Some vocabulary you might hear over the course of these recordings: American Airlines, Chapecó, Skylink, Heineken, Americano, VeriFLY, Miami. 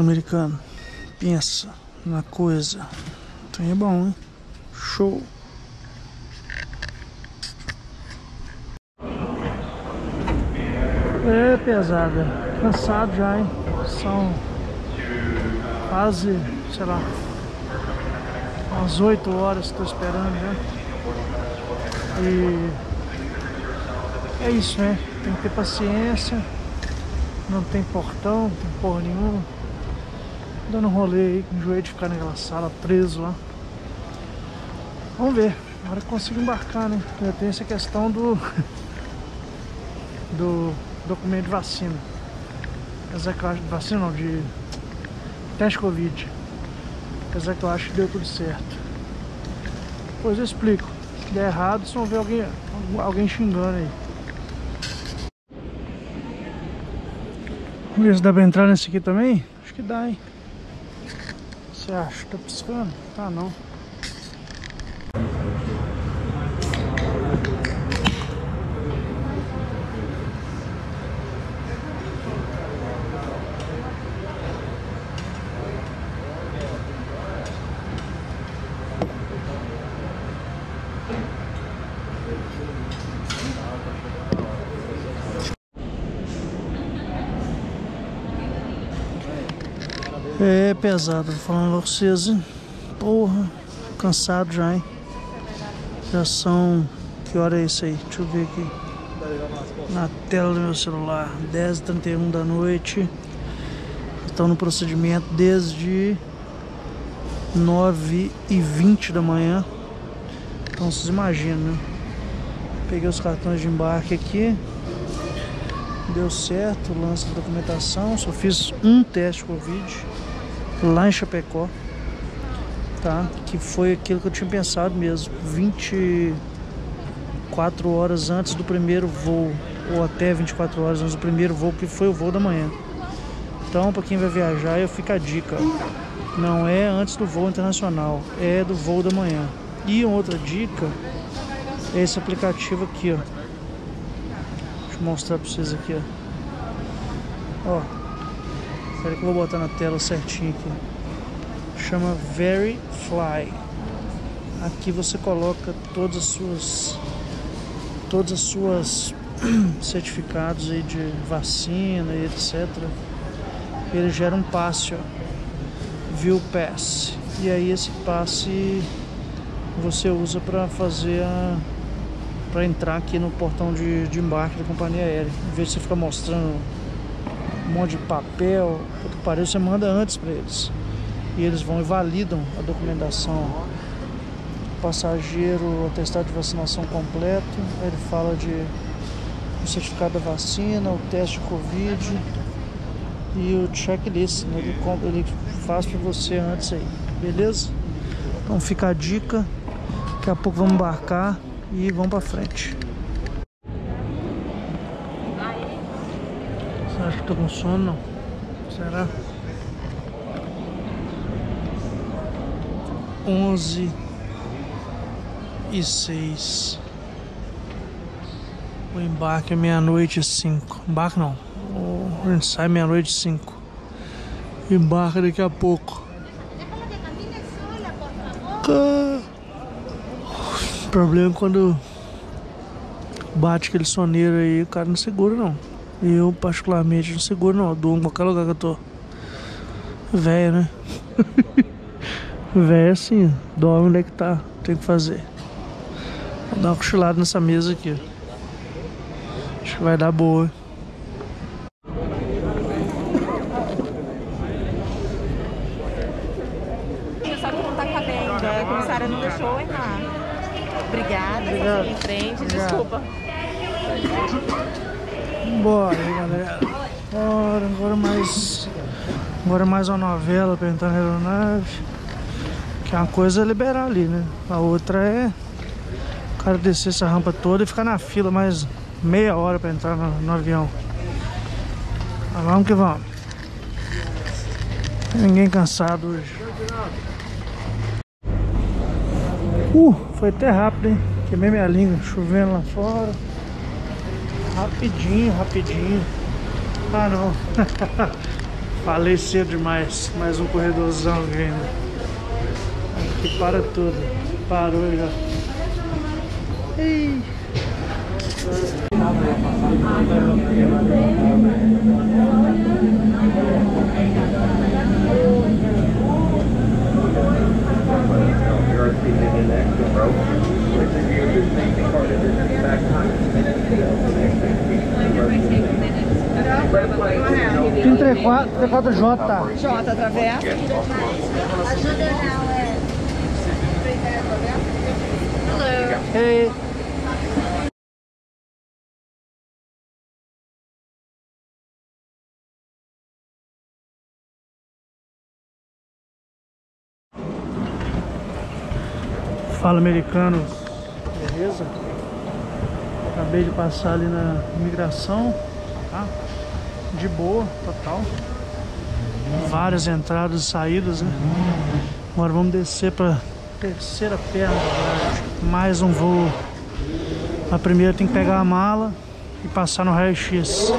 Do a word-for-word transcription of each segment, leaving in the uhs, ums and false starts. Americano, pensa na coisa. Então é bom, hein? Show! É, pesada. Cansado já, hein? São quase, sei lá, umas oito horas que tô esperando, né? E é isso, né? Tem que ter paciência. Não tem portão, não tem porra nenhuma. Dando um rolê aí, com o joelho de ficar naquela sala, preso lá. Vamos ver, na hora que consigo embarcar, né? Porque tem essa questão do... do documento de vacina. Apesar que eu acho... vacina não, de... teste Covid. Apesar que eu acho que deu tudo certo. Depois eu explico. Se der errado, vocês vão ver alguém, alguém xingando aí. Vamos ver se dá pra entrar nesse aqui também. Acho que dá, hein? Você acha? Tá piscando? Tá não. É pesado, falando pra vocês, hein? Porra, cansado já, hein? Já são... Que hora é isso aí? Deixa eu ver aqui na tela do meu celular. dez e trinta e um da noite. Estão no procedimento desde nove e vinte da manhã. Então vocês imaginam, né? Peguei os cartões de embarque aqui. Deu certo o lance da documentação. Só fiz um teste Covid lá em Chapecó, tá? Que foi aquilo que eu tinha pensado mesmo, vinte e quatro horas antes do primeiro voo, ou até vinte e quatro horas antes do primeiro voo, que foi o voo da manhã. Então, para quem vai viajar, eu fico a dica: não é antes do voo internacional, é do voo da manhã. E outra dica é esse aplicativo aqui, ó. Deixa eu mostrar para vocês aqui, ó. Ó. Espera que eu vou botar na tela certinho aqui. Chama VeriFLY. Aqui você coloca todas as suas todas as suas certificados aí de vacina e et cetera. Ele gera um passe, ó. View Pass. E aí esse passe você usa para fazer a para entrar aqui no portão de, de embarque da companhia aérea. Em vez de você ficar mostrando um monte de papel, tudo parecido, você manda antes para eles. E eles vão e validam a documentação. Passageiro, atestado de vacinação completo, aí ele fala de o certificado da vacina, o teste de Covid e o checklist, né? Ele, ele faz para você antes aí, beleza? Então fica a dica, daqui a pouco vamos embarcar e vamos para frente. Acho que tô com sono, não? Será? onze e seis. O embarque é meia-noite e cinco. Embarque não. A gente sai meia-noite e cinco. Embarca daqui a pouco. O problema é quando bate aquele soneiro aí, o cara não segura não. Eu, particularmente, não seguro não, eu durmo em qualquer lugar que eu tô. Velho, né? Velho assim, dorme onde é que tá, tem que fazer. Vou dar uma cochilada nessa mesa aqui. Acho que vai dar boa, hein? Eu só contar com a venda, a comissária não deixou errar. Obrigada, Obrigado. Em frente, Obrigado. Desculpa. Bora, galera. Bora, agora mais. Agora mais uma novela pra entrar na aeronave. Que uma coisa é liberar ali, né? A outra é o cara descer essa rampa toda e ficar na fila mais meia hora pra entrar no, no avião. Mas vamos que vamos. Tem ninguém cansado hoje. Uh, foi até rápido, hein? Queimei minha língua, chovendo lá fora. Rapidinho, rapidinho. Ah, não. Falei cedo demais, mais um corredorzão vindo. Aqui para tudo. Parou já. Ei. trinta e quatro J. J, através. Ajuda não, é. Hello. Hey. Fala, americanos, beleza? Acabei de passar ali na imigração, tá? De boa, total. Várias entradas e saídas, né? Agora vamos descer para terceira perna. Mais um voo. A primeira tem que pegar a mala e passar no raio-x.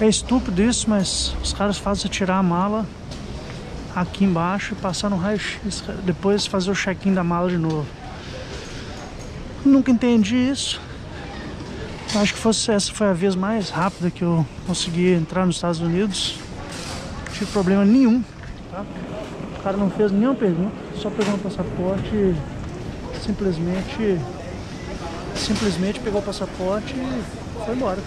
É estúpido isso, mas os caras fazem tirar a mala aqui embaixo e passar no raio-x, depois fazer o check-in da mala de novo. Nunca entendi isso. Acho que fosse, essa foi a vez mais rápida que eu consegui entrar nos Estados Unidos. Não tive problema nenhum, tá? O cara não fez nenhuma pergunta, só pegou o passaporte e simplesmente, simplesmente pegou o passaporte e foi embora.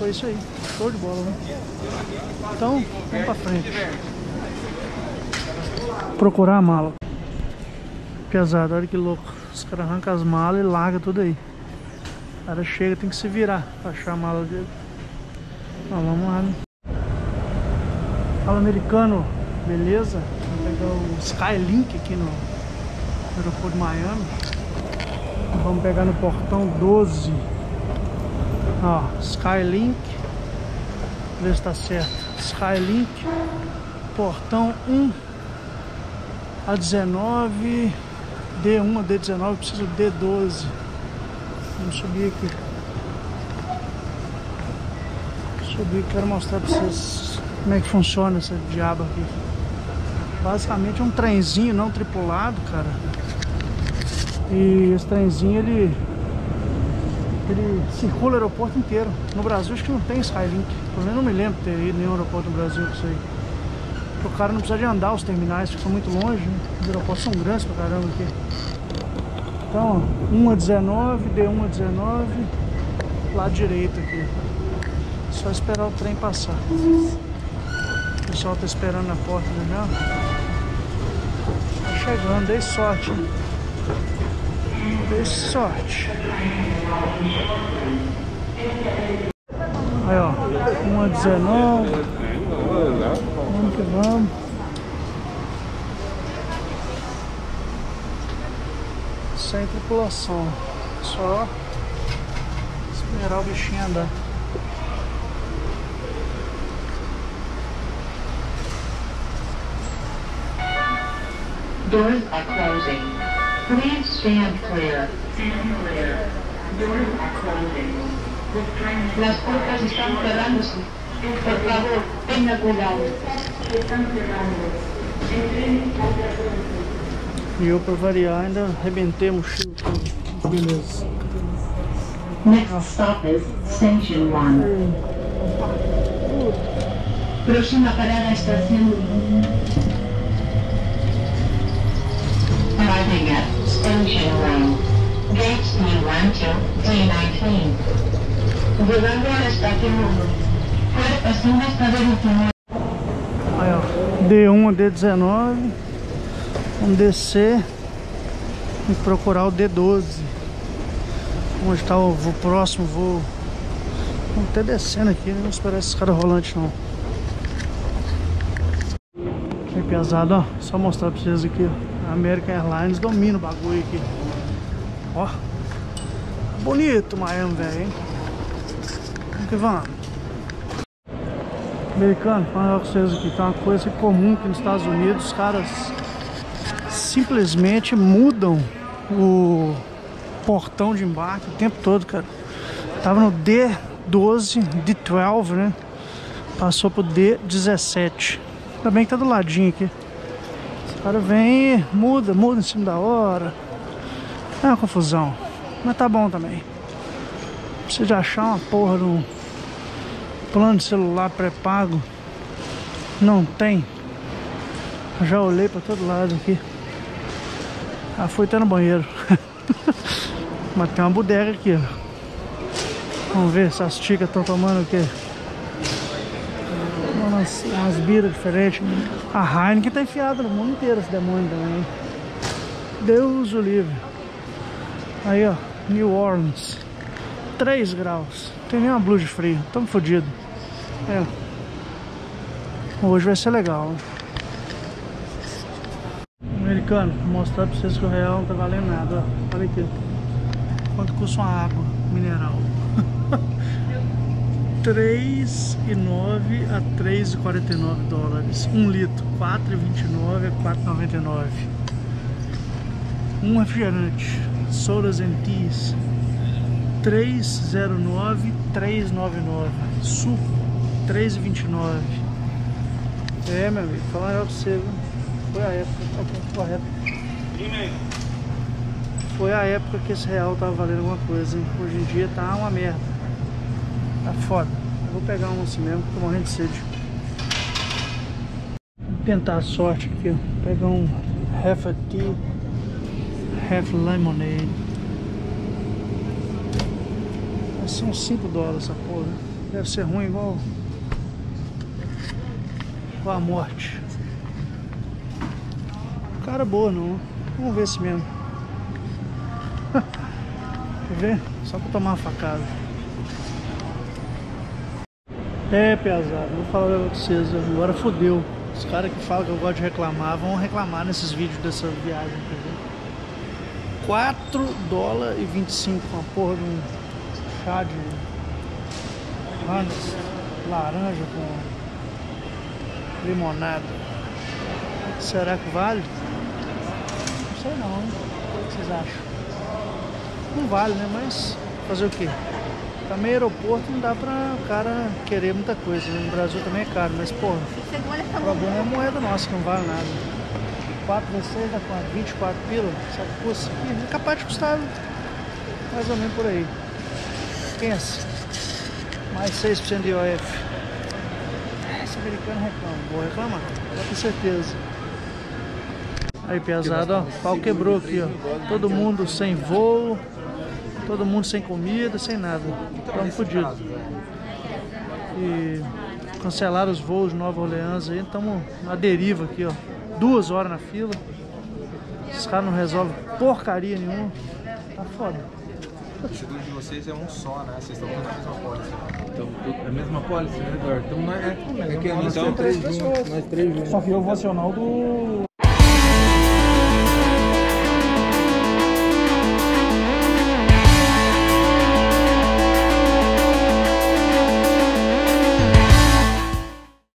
Foi isso aí, show de bola, né? Então, vamos pra frente. Procurar a mala. Pesado, olha que louco. Os caras arrancam as malas e largam tudo aí. O cara chega, tem que se virar pra achar a mala dele. Então, vamos lá, né? Fala, americano, beleza? Vamos pegar o Skylink aqui no aeroporto de Miami. Vamos pegar no portão doze. Ó, Skylink. Vê se tá certo. Skylink, portão um. A dezenove, D um, D dezenove, preciso do D doze. Vamos subir aqui. Subir, quero mostrar pra vocês como é que funciona essa diabo aqui. Basicamente é um trenzinho não tripulado, cara. E esse trenzinho, ele, ele circula o aeroporto inteiro. No Brasil acho que não tem Skylink. Pelo menos não me lembro de ter ido em nenhum aeroporto no Brasil com isso aí. O cara não precisa de andar, os terminais ficam muito longe, né? Os aeroportos são grandes pra caramba aqui. Então, um a dezenove, D um a dezenove, lado direito aqui. Só esperar o trem passar. O pessoal tá esperando na porta ali, né? Tá chegando, dei sorte, hein? Dei sorte. Aí, ó, um a dezenove. Vamos que vamos. Sem tripulação. Só esperar o bichinho andar. Doors are closing. Please stand clear. Stand clear. Doors are closing. Las puertas están cerrándose. Por favor, tenha cuidado. E eu, pra variar, ainda arrebentei a mochila. Beleza. Next stop is Station um. Próxima parada, estação um. Arriving at Station um. Gates D um to D dezenove. Llegando à estação um. Aí, ó, D um a D dezenove. Vamos descer e procurar o D doze, onde está o, o próximo voo. Vamos até descendo aqui, não esperar esses caras rolantes não. Bem pesado, ó. Só mostrar pra vocês aqui, ó. A American Airlines domina o bagulho aqui. Ó, bonito Miami, velho, hein? Vamos que vamos. Americano, falando com vocês aqui, tá uma coisa comum que nos Estados Unidos os caras simplesmente mudam o portão de embarque o tempo todo, cara. Tava no D doze, D doze, né? Passou pro D dezessete. Ainda bem que tá do ladinho aqui. Esse cara vem e muda, muda em cima da hora. É uma confusão. Mas tá bom também. Precisa de achar uma porra de um plano de celular pré-pago. Não tem. Eu já olhei pra todo lado aqui. Ah, foi até no banheiro. Mas tem uma bodega aqui, ó. Vamos ver se as ticas estão tomando o quê? Umas, umas biras diferentes. A Heineken tá enfiada no mundo inteiro, esse demônio também. Deus o livre. Aí, ó, New Orleans. três graus. Não tem nem uma blusa de frio. Tamo fodido. É. Hoje vai ser legal. Americano, vou mostrar pra vocês que o real não tá valendo nada. Ó. Olha aqui. Quanto custa uma água mineral? três e nove a três e quarenta e nove dólares. um litro, quatro e vinte e nove a quatro e noventa e nove. Um refrigerante, sodas and teas, três e nove, três e noventa e nove. Suco, três e vinte e nove. É, meu amigo, falar pra você, viu? Foi a época, tá tudo correto. Foi a época que esse real tava valendo alguma coisa, hein? Hoje em dia tá uma merda. Tá foda. Eu vou pegar um assim mesmo, tô morrendo de sede. Vou tentar a sorte aqui, ó. Pegar um half a tea, half lemonade. São cinco dólares essa porra. Deve ser ruim igual... igual a morte. Cara boa não. Vamos ver se mesmo. Quer ver? Só pra tomar uma facada. É, pesado, vou falar pra vocês, agora fodeu. Os caras que falam que eu gosto de reclamar vão reclamar nesses vídeos dessa viagem, entendeu? quatro dólares e vinte e cinco com a porra de um chá de Hans, laranja com limonada. Será que vale? Não sei não, hein? O que vocês acham? Não vale, né? Mas fazer o quê? Também aeroporto não dá pra o cara querer muita coisa, no Brasil também é caro, mas porra, o problema é a moeda nossa que não vale nada. quatro vezes seis dá quanto? vinte e quatro pila, sabe que custa? É capaz de custar mais ou menos por aí. Pensa, mais seis por cento de I O F. Esse americano reclama, vou reclamar, com certeza. Aí pesado, ó, o pau quebrou aqui, ó, todo mundo sem voo. Todo mundo sem comida, sem nada. Estamos fodidos. E cancelaram os voos de Nova Orleans aí. Estamos na deriva aqui, ó. Duas horas na fila. Os caras não resolvem porcaria nenhuma. Tá foda. O título de vocês é um só, né? Vocês estão na mesma pólice. Então, é a mesma pólice, né, Eduardo? Então, é, é que nós então, três pessoas. Nós três juntos. Só que eu vou acionar o do...